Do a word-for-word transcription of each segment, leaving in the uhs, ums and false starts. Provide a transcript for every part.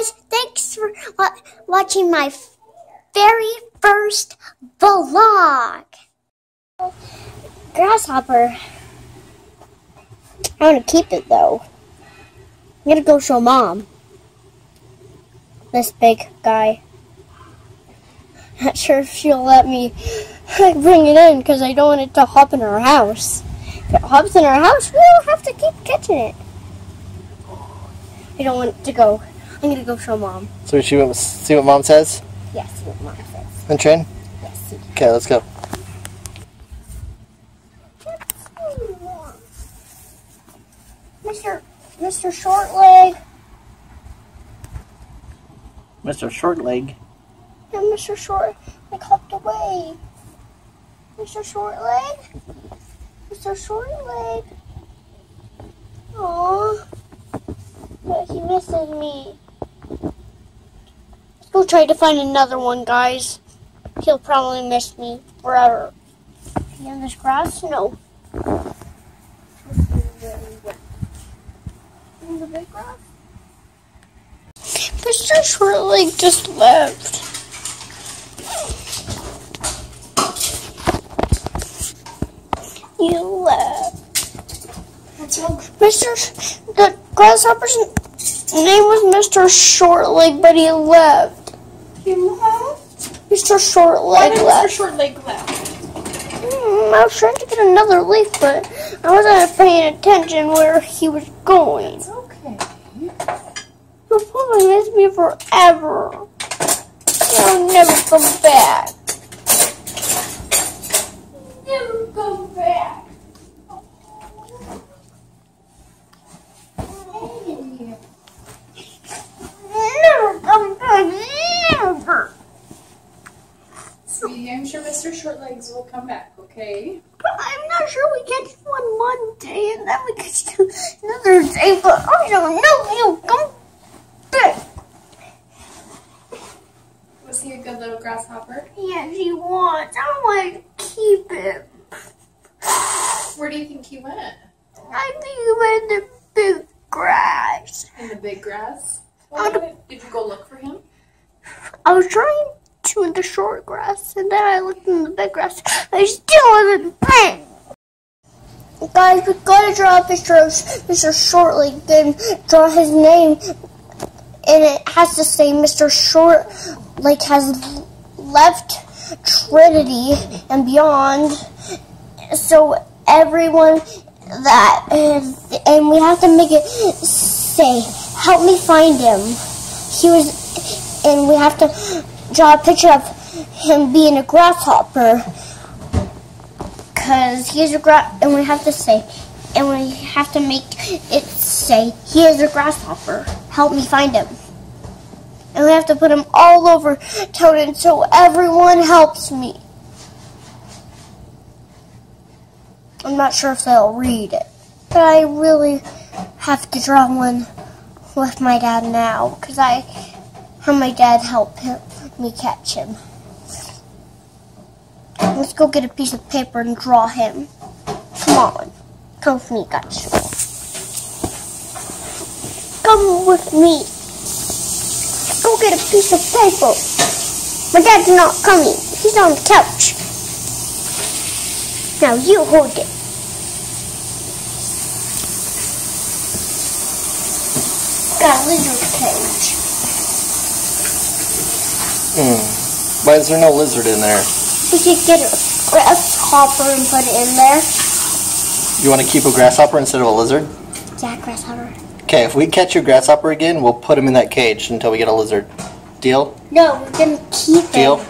guys, thanks for wa watching my very first vlog. Grasshopper. I want to keep it though. I'm gonna go show Mom. This big guy. Not sure if she'll let me bring it in because I don't want it to hop in her house. If it hops in her house, we'll have to keep catching it. I don't want it to go. I'm going to go show Mom. So she went, see what Mom says? Yes, yeah, see what Mom says. And Trin? Yes. Okay, let's go. Mister Mister Shortleg. Mister Shortleg? Yeah, Mister Short, like, hopped away. Mister Shortleg? Mister Shortleg? Aww. But he misses me. Let's go try to find another one, guys. He'll probably miss me forever. Are you on this grass? No. In the big grass? Mister Shortleg just left. You left. What's wrong? Mister Sh the grasshopper's name was Mister Shortleg, but he left. He left? Mister Shortleg left. Mister Shortleg left. Mm, I was trying to get another leaf, but I wasn't paying attention where he was going. It's okay. He'll probably miss me forever. He'll never come back. Never come back. Never come back. Never. See, I'm sure Mister Shortlegs will come back, okay? But I'm not sure we catch one one day and then we catch another day, but I don't know he'll come back. Was he a good little grasshopper? Yes, he was. I want to keep it. Where do you think he went? I think he went in the big grass. In the big grass? Well, did, did you go look for him? I was trying to in the short grass, and then I looked in the big grass. I still wasn't playing. Guys, we gotta draw a picture of Mister Shortleg, then draw his name, and it has to say Mister Shortleg. Like has left Trinity and Beyond, so everyone that is, and we have to make it say, help me find him. He was, and we have to draw a picture of him being a grasshopper, cause he's a grass, and we have to say, and we have to make it say, he is a grasshopper. Help me find him. And we have to put them all over town until everyone helps me. I'm not sure if they'll read it. But I really have to draw one with my dad now. Because I had my dad help him, me catch him. Let's go get a piece of paper and draw him. Come on. Come with me, guys. Come with me. Go get a piece of paper. My dad's not coming. He's on the couch. Now you hold it. Got a lizard cage. Hmm. Why is there no lizard in there? We could get a grasshopper and put it in there. You want to keep a grasshopper instead of a lizard? Yeah, grasshopper. Okay, if we catch your grasshopper again, we'll put him in that cage until we get a lizard. Deal? No, we're gonna keep him. Deal?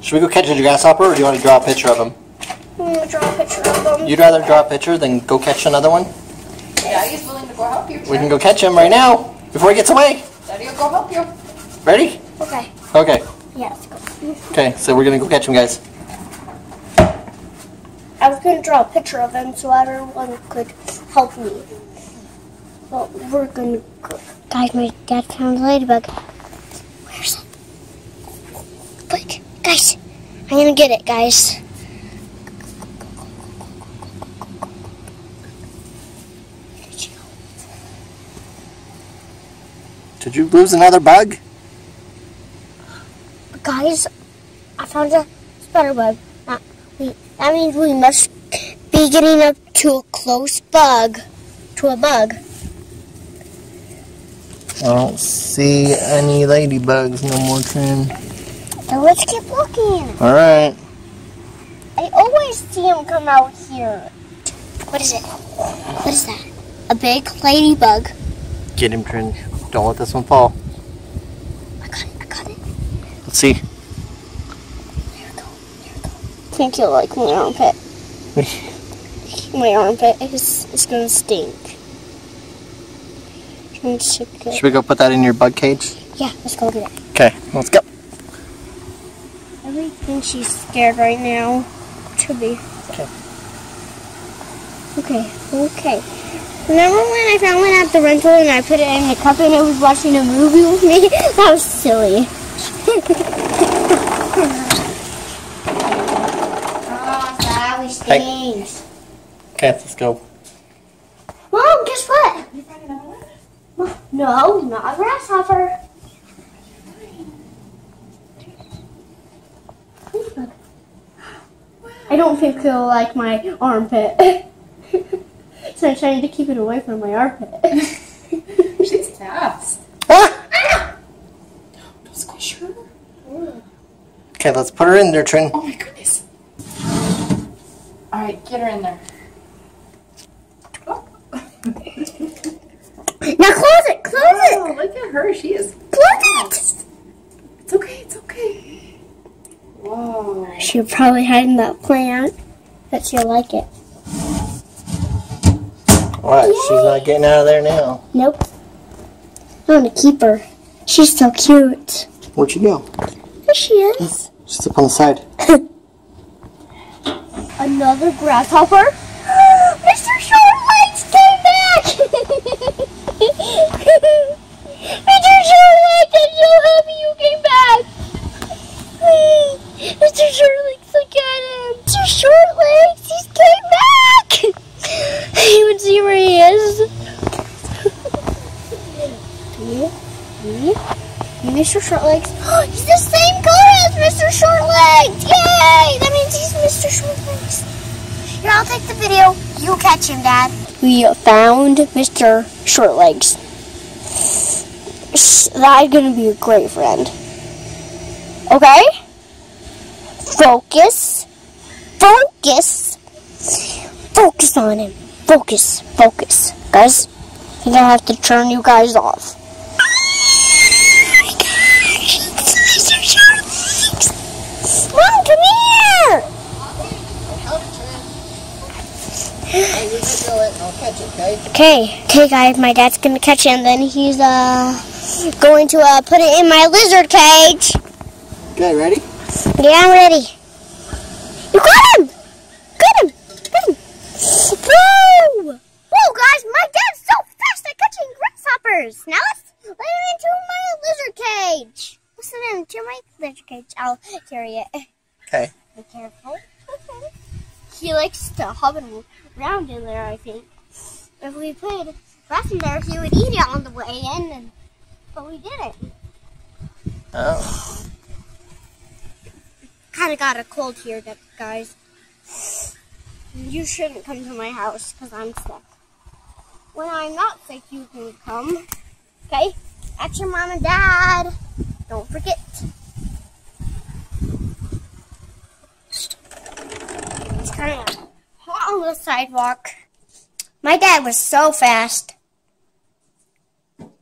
Should we go catch a grasshopper, or do you want to draw a picture of him? I'm gonna draw a picture of him. You'd rather draw a picture than go catch another one? Yeah, he's willing to go help you. We can go catch him right now, before he gets away. Daddy will go help you. Ready? Okay. Okay. Yeah, let's go. Okay, so we're gonna go catch him, guys. I was gonna draw a picture of him so everyone could help me. Well, we're gonna go. Guys, my dad found a ladybug. Where's it? Quick, guys. I'm gonna get it, guys. Did you lose another bug? Guys, I found a spider web. That, we, that means we must be getting up to a close bug. To a bug. I don't see any ladybugs no more, Trin. So let's keep looking. Alright. I always see them come out here. What is it? What is that? A big ladybug. Get him, Trin. Don't let this one fall. I got it. I got it. Let's see. There we go. There we go. I think you'll like my armpit. My armpit is, is going to stink. Should we go put that in your bug cage? Yeah, let's go do that. Okay, let's go. I really think she's scared right now. To be. Okay. Okay, okay. Remember when I found one at the rental and I put it in the cup and it was watching a movie with me? That was silly. Oh, that always stinks. Okay, let's go. Mom, guess what? You found another one? No, not a grasshopper. I don't think they'll like my armpit. So I'm trying to keep it away from my armpit. She's fast. Ah! Ah! Don't squish her. Okay, let's put her in there, Trin. Oh my goodness. Alright, get her in there. Oh. Now close it! Close oh, it! Look at her, she is close it! It's okay, it's okay. Whoa. She'll probably hide in that plant, but she'll like it. Alright, she's not getting out of there now. Nope. I want to keep her. She's so cute. Where'd she go? There she is. She's up on the side. Another grasshopper? Mister Shortlegs came back! Mister Shortlegs, I'm so happy you came back! Mister Shortlegs, look at him! Mister Shortlegs, he came back! You would see where he is. Mister Shortlegs. Oh, he's the same color as Mister Shortlegs! Yay! That means he's Mister Shortlegs. Here, I'll take the video. You catch him, Dad. We found Mister Shortlegs. That's gonna be a great friend. Okay? Focus. Focus. Focus on him. Focus. Focus. Guys, you're gonna have to turn you guys off. Oh my gosh! It's Mister Shortlegs! Mom, come here! Hey, you can do it. I'll catch it, okay? Okay. Okay, guys, my dad's gonna catch it and then he's uh going to uh put it in my lizard cage. Okay, ready? Yeah, I'm ready. You got him! Whoa! Whoa, guys, my dad's so fast at catching grasshoppers. Now let's let him into my lizard cage. Let's let him into my lizard cage. I'll carry it. Okay. Be careful. Okay. He likes to hobble around in there, I think. If we put grass in there, he would eat it on the way in, and, but we didn't. Oh. Kind of got a cold here, guys. You shouldn't come to my house because I'm sick. When I'm not sick, you can come. Okay? That's your mom and dad. Don't forget. It's kind of hot on the sidewalk. My dad was so fast.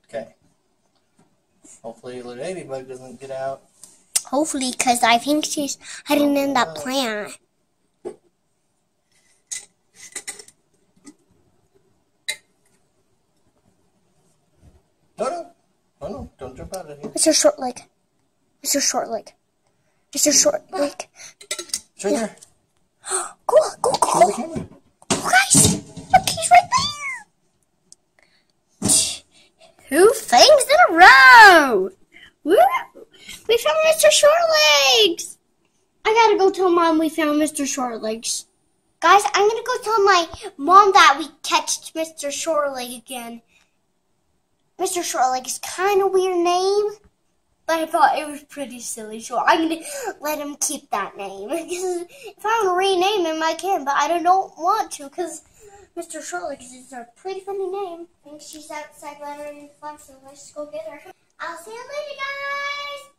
Okay. Hopefully your little ladybug doesn't get out. Hopefully, because I think she's hiding in that plant. No, no, no, no, don't jump out of here. It's your short leg. It's your short leg. It's your short leg. It's right yeah. there. Go, go, go. Show the camera. Oh, guys, look, he's right there. Two things in a row. Woo. We found Mister Shortlegs. I gotta go tell Mom we found Mister Shortlegs. Guys, I'm gonna go tell my mom that we catched Mister Shortlegs again. Mister Shortlegs kind of weird name, but I thought it was pretty silly, so I'm going to let him keep that name. Because if I want to rename him, I can, but I don't want to, because Mister Shortlegs is a pretty funny name. I think she's outside watering the flowers, so let's go get her. I'll see you later, guys!